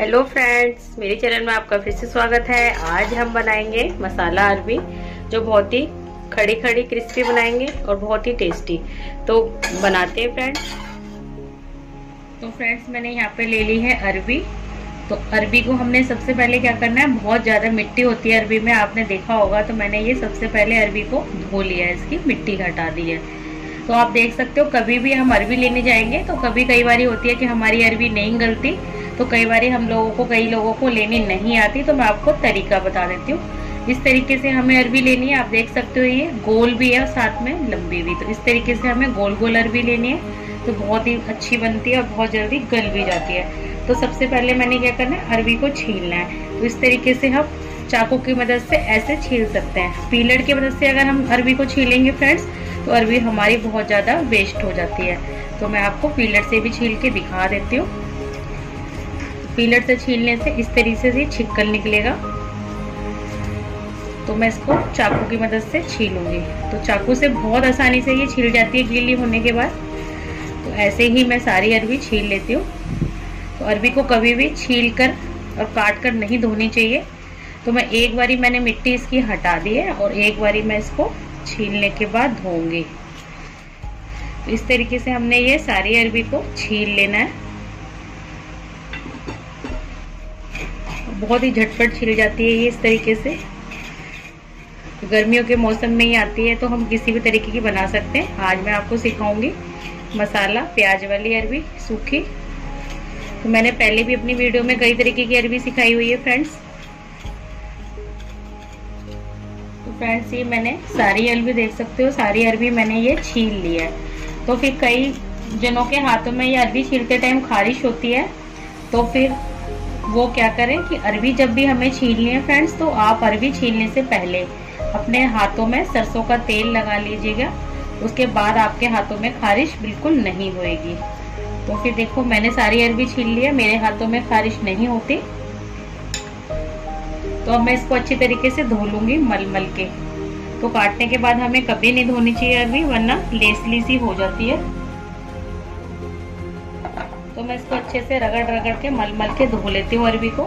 Hello friends, मेरे channel में आपका फिर से स्वागत है। आज हम बनाएंगे मसाला अरबी, जो बहुत ही खड़ी खड़ी क्रिस्पी बनाएंगे और बहुत ही टेस्टी। तो बनाते हैं फ्रेंड्स। तो फ्रेंड्स, मैंने यहाँ पे ले ली है अरबी। तो अरबी को हमने सबसे पहले क्या करना है, बहुत ज़्यादा मिट्टी होती है अरबी में, आपने देखा होगा। तो मैंने ये सबसे पहले अरबी को धो लिया है, इसकी मिट्टी हटा दी है। तो आप देख सकते हो, कभी भी हम अरबी लेने जाएंगे तो कई बार होती है कि हमारी अरबी नहीं गलती, तो कई बार हम लोगों को लेनी नहीं आती। तो मैं आपको तरीका बता देती हूँ, इस तरीके से हमें अरबी लेनी है। आप देख सकते हो ये गोल भी है और साथ में लंबी भी। तो इस तरीके से हमें गोल गोल अरबी लेनी है, तो बहुत ही अच्छी बनती है और बहुत जल्दी गल भी जाती है। तो सबसे पहले मैंने क्या करना है, अरबी को छीलना है। तो इस तरीके से हम चाकू की मदद से ऐसे छील सकते हैं। पीलर की मदद से अगर हम अरबी को छीलेंगे फ्रेंड्स, तो अरबी हमारी बहुत ज़्यादा वेस्ट हो जाती है। तो मैं आपको पीलर से भी छील के दिखा देती हूँ। पीलर से छीलने से इस तरीके से छिक्कल निकलेगा। तो मैं इसको चाकू की मदद से छीलूंगी। तो चाकू से बहुत आसानी से ये छील जाती है गीली होने के बाद। तो ऐसे ही मैं सारी अरबी छील लेती हूँ। तो अरबी को कभी भी छील कर और काट कर नहीं धोनी चाहिए। तो मैं एक बारी मैंने मिट्टी इसकी हटा दी है और एक बारी मैं इसको छीलने के बाद धोऊँगी। तो इस तरीके से हमने ये सारी अरबी को छील लेना है। बहुत ही झटपट छिल जाती है ये इस तरीके से। गर्मियों के मौसम में ही आती है, तो हम किसी भी तरीके की बना सकते हैं। आज मैं आपको सिखाऊंगी मसाला प्याज वाली अरबी सूखी। तो मैंने पहले भी अपनी वीडियो में कई तरीके की अरबी सिखाई हुई है फ्रेंड्स। तो फ्रेंड्स, ये मैंने सारी अरबी देख सकते हो, सारी अरबी मैंने ये छील ली है। तो फिर कई जनों के हाथों में ये अरबी छीलते टाइम खारिश होती है। तो फिर वो क्या करें कि अरबी जब भी हमें छीलनी है फ्रेंड्स, तो आप अरबी छीलने से पहले अपने हाथों में सरसों का तेल लगा लीजिएगा। उसके बाद आपके हाथों में खारिश बिल्कुल नहीं होएगी। तो फिर देखो, मैंने सारी अरबी छील ली है, मेरे हाथों में खारिश नहीं होती। तो अब मैं इसको अच्छी तरीके से धो लूँगी मल के। तो काटने के बाद हमें कभी नहीं धोनी चाहिए अरबी, वरना लेसली सी हो जाती है। तो मैं इसको अच्छे से रगड़ के मल के धो लेती हूँ अरबी को।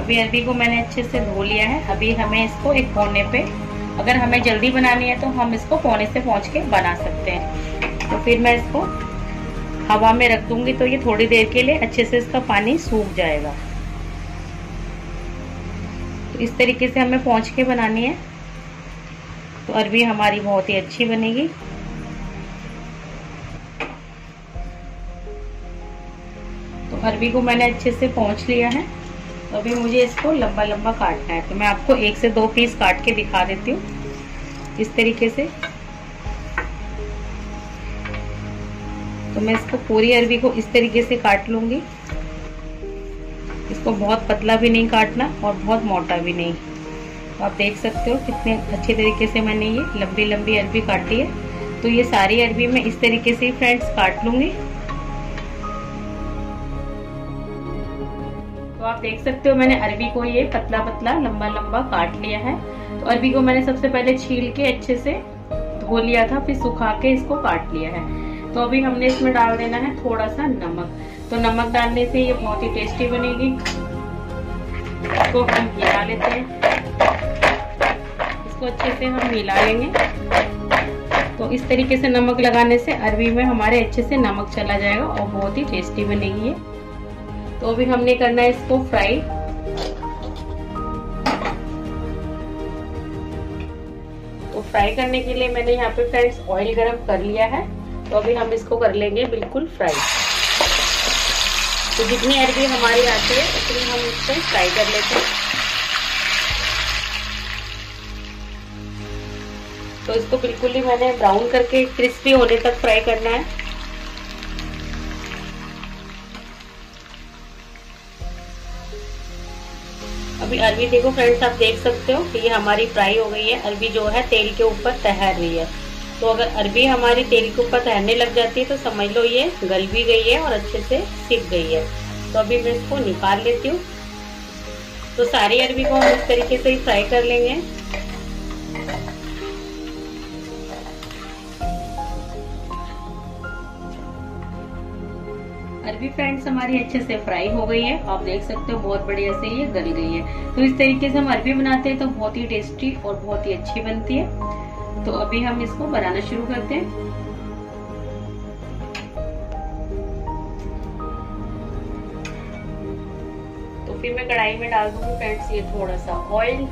अभी अरबी को मैंने अच्छे से धो लिया है। अभी हमें इसको एक कोने पे, अगर हमें जल्दी बनानी है तो हम इसको कोने से पहुँच के बना सकते हैं। तो फिर मैं इसको हवा में रख दूँगी, तो ये थोड़ी देर के लिए अच्छे से इसका पानी सूख जाएगा। तो इस तरीके से हमें पहुँच के बनानी है। तो अरबी हमारी बहुत ही अच्छी बनेगी। अरबी को मैंने अच्छे से पोंछ लिया है। तो अभी मुझे इसको लंबा लंबा काटना है। तो मैं आपको 1 से 2 पीस काट के दिखा देती हूँ इस तरीके से। तो मैं इसको पूरी अरबी को इस तरीके से काट लूँगी। इसको बहुत पतला भी नहीं काटना और बहुत मोटा भी नहीं। तो आप देख सकते हो कितने अच्छे तरीके से मैंने ये लंबी लंबी अरबी काटी है। तो ये सारी अरबी मैं इस तरीके से फ्रेंड्स काट लूँगी। आप देख सकते हो, मैंने अरबी को ये पतला पतला लंबा लंबा काट लिया है। तो अरबी को मैंने सबसे पहले छील के अच्छे से धो लिया था, फिर सुखा के इसको काट लिया है। तो अभी हमने इसमें डाल देना है थोड़ा सा नमक। तो नमक डालने से ये बहुत ही टेस्टी बनेगी। इसको हम मिला लेते हैं, इसको अच्छे से हम मिला लेंगे। तो इस तरीके से नमक लगाने से अरबी में हमारे अच्छे से नमक चला जाएगा और बहुत ही टेस्टी बनेगी ये। तो अभी हमने करना है इसको फ्राई। तो फ्राई करने के लिए मैंने यहाँ पे फ्रेंड्स ऑयल गरम कर लिया है। तो अभी हम इसको कर लेंगे बिल्कुल फ्राई। तो जितनी अरबी हमारी आती है उतनी हम इसको फ्राई कर लेते हैं। तो इसको बिल्कुल ही मैंने ब्राउन करके क्रिस्पी होने तक फ्राई करना है। अभी अरबी देखो फ्रेंड्स, आप देख सकते हो कि ये हमारी फ्राई हो गई है। अरबी जो है तेल के ऊपर तैर रही है। तो अगर अरबी हमारी तेल के ऊपर तैरने लग जाती है, तो समझ लो ये गल भी गई है और अच्छे से सिक गई है। तो अभी मैं इसको निकाल लेती हूँ। तो सारी अरबी को हम इस तरीके से ही फ्राई कर लेंगे। अरबी फ्रेंड्स हमारी अच्छे से फ्राई हो गई है, आप देख सकते हो बहुत बढ़िया से ये गल गई है। तो इस तरीके से हम अरबी बनाते हैं तो बहुत ही टेस्टी और बहुत ही अच्छी बनती है। तो अभी हम इसको बनाना शुरू करते हैं। तो फिर मैं कढ़ाई में डाल दूंगी फ्रेंड्स ये थोड़ा सा ऑयल।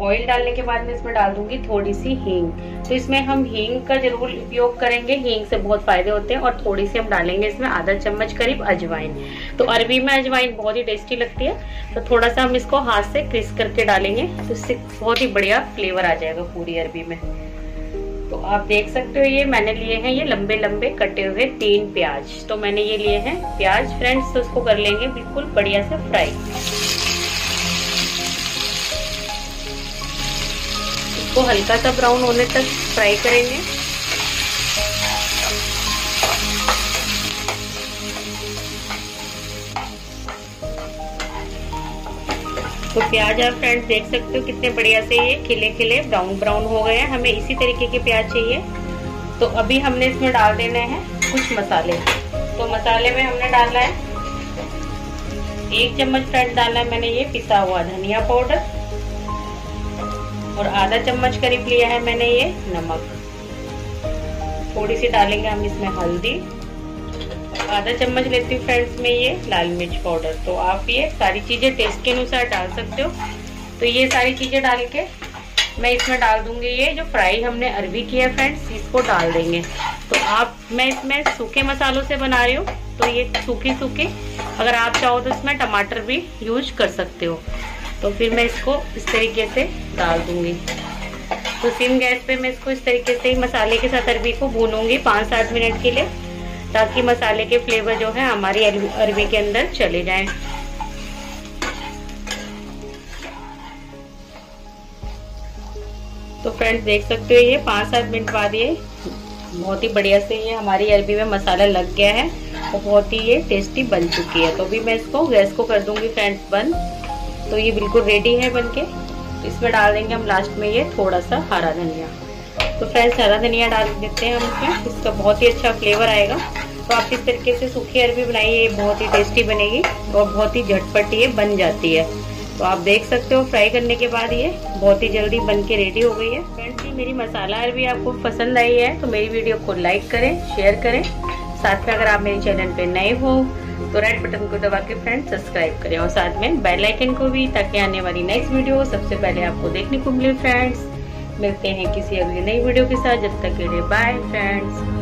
ऑयल डालने के बाद मैं इसमें डाल दूंगी थोड़ी सी हींग। तो इसमें हम हींग का जरूर उपयोग करेंगे, हींग से बहुत फायदे होते हैं। और थोड़ी सी हम डालेंगे इसमें आधा चम्मच करीब अजवाइन। तो अरबी में अजवाइन बहुत ही टेस्टी लगती है। तो थोड़ा सा हम इसको हाथ से क्रिस करके डालेंगे तो इससे बहुत ही बढ़िया फ्लेवर आ जाएगा पूरी अरबी में। तो आप देख सकते हो ये मैंने लिए हैं ये लंबे लंबे कटे हुए 3 प्याज। तो मैंने ये लिए हैं प्याज फ्रेंड्स। तो इसको कर लेंगे बिल्कुल बढ़िया से फ्राई। को हल्का सा ब्राउन होने तक फ्राई करेंगे। तो प्याज आप फ्रेंड्स देख सकते हो कितने बढ़िया से ये खिले खिले ब्राउन ब्राउन हो गए हैं। हमें इसी तरीके के प्याज चाहिए। तो अभी हमने इसमें डाल देने हैं कुछ मसाले। तो मसाले में हमने डाला है 1 चम्मच फ्रेंड्स डाला है मैंने ये पिसा हुआ धनिया पाउडर और आधा चम्मच करीब लिया है मैंने ये नमक। थोड़ी सी डालेंगे हम इसमें हल्दी। आधा चम्मच लेती हूँ फ्रेंड्स में ये लाल मिर्च पाउडर। तो आप ये सारी चीज़ें टेस्ट के अनुसार डाल सकते हो। तो ये सारी चीज़ें डाल के मैं इसमें डाल दूंगी ये जो फ्राई हमने अरबी की है फ्रेंड्स इसको डाल देंगे। तो आप मैं इसमें सूखे मसालों से बना रही हूँ तो ये सूखे अगर आप चाहो तो इसमें टमाटर भी यूज कर सकते हो। तो फिर मैं इसको इस तरीके से डाल दूंगी। तो सिम गैस पे मैं इसको इस तरीके से मसाले के साथ अरबी को भूनूंगी 5-7 मिनट के लिए ताकि मसाले के फ्लेवर जो है हमारी अरबी के अंदर चले जाएं। तो फ्रेंड्स देख सकते हो ये 5-7 मिनट बाद ये बहुत ही बढ़िया से ये हमारी अरबी में मसाला लग गया है और बहुत ही ये टेस्टी बन चुकी है। तो अभी मैं इसको गैस को कर दूंगी फ्रेंड्स बंद। तो ये बिल्कुल रेडी है बनके। इसमें डाल देंगे हम लास्ट में ये थोड़ा सा हरा धनिया। तो फ्रेंड्स हरा धनिया डाल देते हैं हम इसमें, इसका बहुत ही अच्छा फ्लेवर आएगा। तो आप इस तरीके से सूखी अरबी बनाइए, ये बहुत ही टेस्टी बनेगी और बहुत ही झटपट ये बन जाती है। तो आप देख सकते हो फ्राई करने के बाद ये बहुत ही जल्दी बन के रेडी हो गई है। फ्रेंड्स ये मेरी मसाला अरबी आपको पसंद आई है तो मेरी वीडियो को लाइक करें, शेयर करें। साथ में अगर आप मेरे चैनल पर नए हो तो रेड बटन को दबा के फ्रेंड्स सब्सक्राइब करें और साथ में बेल आइकन को भी, ताकि आने वाली नेक्स्ट वीडियो सबसे पहले आपको देखने को मिले। फ्रेंड्स मिलते हैं किसी अगली नई वीडियो के साथ, जब तक के लिए बाय फ्रेंड्स।